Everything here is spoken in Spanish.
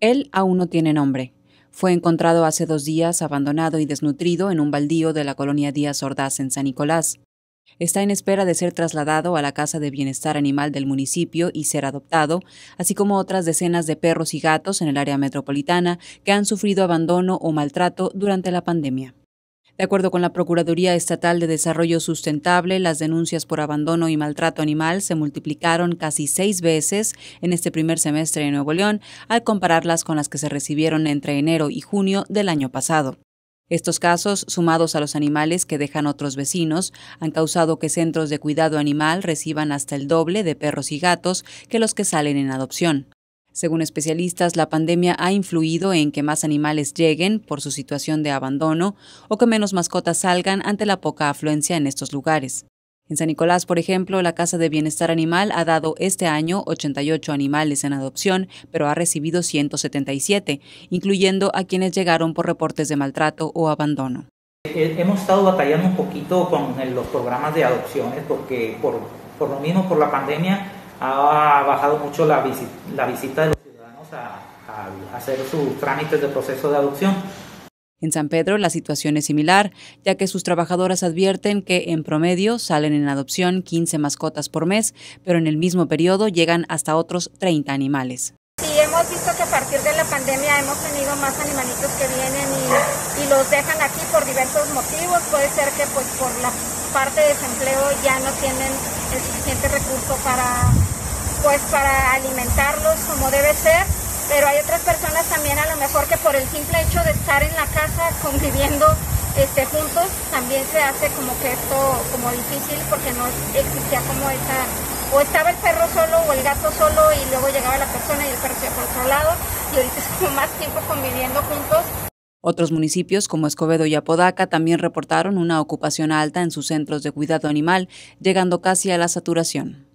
Él aún no tiene nombre. Fue encontrado hace 2 días abandonado y desnutrido en un baldío de la colonia Díaz Ordaz en San Nicolás. Está en espera de ser trasladado a la Casa de Bienestar Animal del municipio y ser adoptado, así como otras decenas de perros y gatos en el área metropolitana que han sufrido abandono o maltrato durante la pandemia. De acuerdo con la Procuraduría Estatal de Desarrollo Sustentable, las denuncias por abandono y maltrato animal se multiplicaron casi 6 veces en este primer semestre en Nuevo León, al compararlas con las que se recibieron entre enero y junio del año pasado. Estos casos, sumados a los animales que dejan otros vecinos, han causado que centros de cuidado animal reciban hasta el doble de perros y gatos que los que salen en adopción. Según especialistas, la pandemia ha influido en que más animales lleguen por su situación de abandono o que menos mascotas salgan ante la poca afluencia en estos lugares. En San Nicolás, por ejemplo, la Casa de Bienestar Animal ha dado este año 88 animales en adopción, pero ha recibido 177, incluyendo a quienes llegaron por reportes de maltrato o abandono. Hemos estado batallando un poquito con los programas de adopciones porque por lo mismo, por la pandemia, ha bajado mucho la visita de los ciudadanos a hacer sus trámites de proceso de adopción. En San Pedro la situación es similar, ya que sus trabajadoras advierten que en promedio salen en adopción 15 mascotas por mes, pero en el mismo periodo llegan hasta otros 30 animales. Sí, hemos visto que a partir de la pandemia hemos tenido más animalitos que vienen y los dejan aquí por diversos motivos. Puede ser que pues por la parte de desempleo ya no tienen el suficiente recurso para alimentarlos como debe ser. Pero hay otras personas también a lo mejor que por el simple hecho de estar en la casa conviviendo juntos también se hace como que esto como difícil porque no existía como esa, o estaba el perro solo o el gato solo y luego llegaba la persona y el perro se iba por otro lado y ahorita es como más tiempo conviviendo juntos. Otros municipios como Escobedo y Apodaca también reportaron una ocupación alta en sus centros de cuidado animal, llegando casi a la saturación.